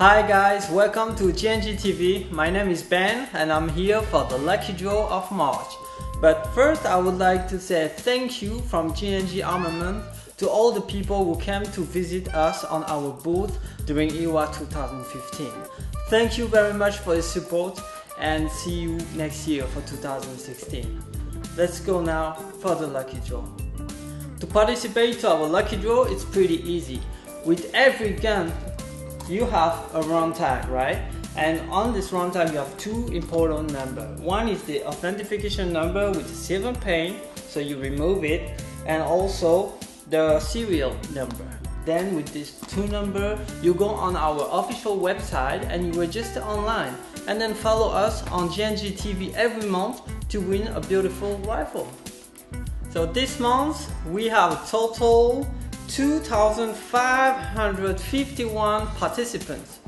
Hi guys, welcome to G&G TV. My name is Ben and I'm here for the lucky draw of March. But first I would like to say thank you from G&G Armament to all the people who came to visit us on our booth during IWA 2015. Thank you very much for your support and see you next year for 2016. Let's go now for the lucky draw. To participate to our lucky draw, it's pretty easy. With every gun, you have a round tag, right? And on this round tag, you have two important numbers. One is the authentication number with the silver paint, so you remove it, and also the serial number. Then with these two numbers, you go on our official website and you register online. And then follow us on G&G TV every month to win a beautiful rifle. So this month, we have a total 2,551 participants.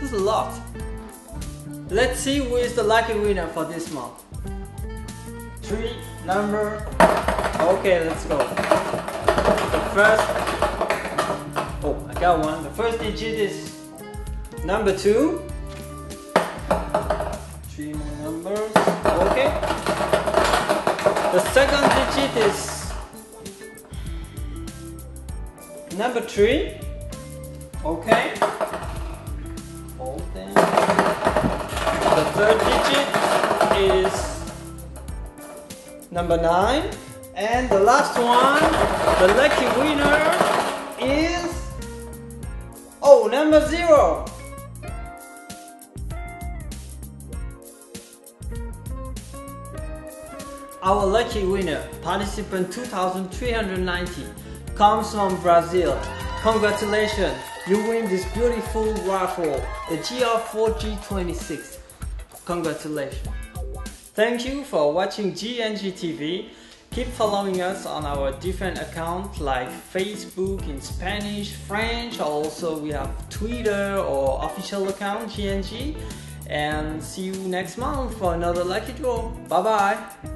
That's a lot. Let's see who is the lucky winner for this month. Okay, let's go. The first digit is number 2. 3 more numbers. Okay. The second digit is number 3, okay, hold them. The third digit is number 9, and the last one, the lucky winner is, number 0. Our lucky winner, participant 2,390. Comes from Brazil. Congratulations, you win this beautiful rifle, the GR4G26. Congratulations. Thank you for watching G&G TV. Keep following us on our different accounts like Facebook in Spanish, French, also we have Twitter or official account G&G. And see you next month for another lucky draw. Bye bye.